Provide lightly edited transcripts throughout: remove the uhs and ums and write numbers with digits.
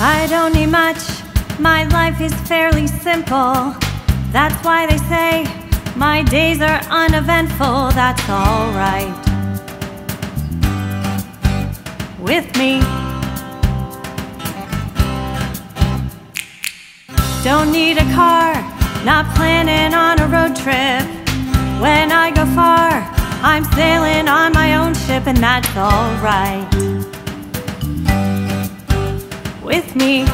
I don't need much, my life is fairly simple. That's why they say my days are uneventful. That's alright with me. Don't need a car, not planning on a road trip. When I go far, I'm sailing on my own ship. And that's alright with me.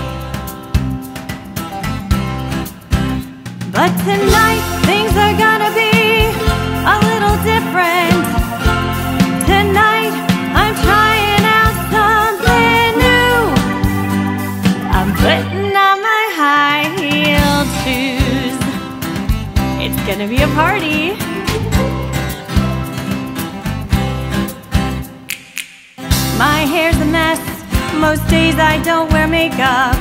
But tonight, things are gonna be a little different. Tonight, I'm trying out something new. I'm putting on my high-heeled shoes. It's gonna be a party. My hair's a mess. Most days I don't wear makeup.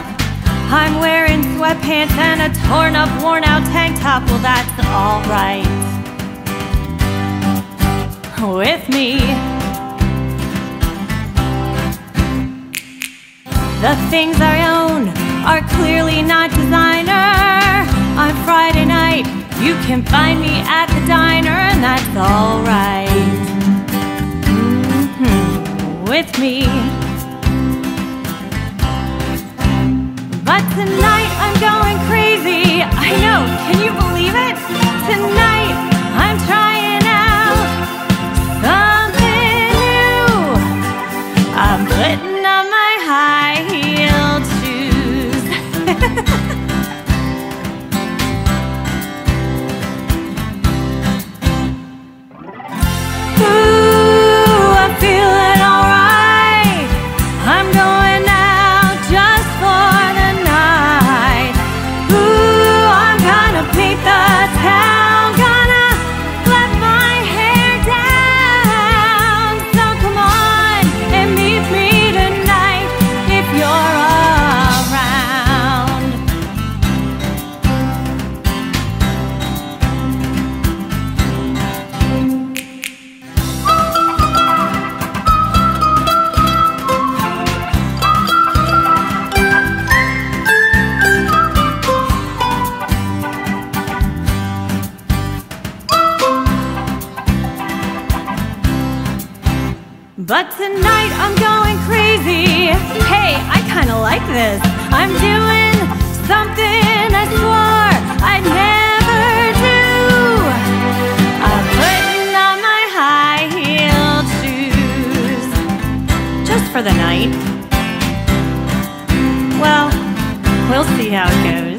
I'm wearing sweatpants and a torn up, worn out tank top. Well, that's alright with me. The things I own are clearly not designer. On Friday night, you can find me at the diner. And that's alright with me. But tonight I'm going crazy. I know, can you believe it? Tonight I'm trying out something new. I'm putting on my high-heeled shoes. Ooh, I'm feeling alright. I'm going out just for but tonight I'm going crazy. Hey, I kinda like this. I'm doing something I swore I'd never do. I'm putting on my high-heeled shoes. Just for the night. Well, we'll see how it goes.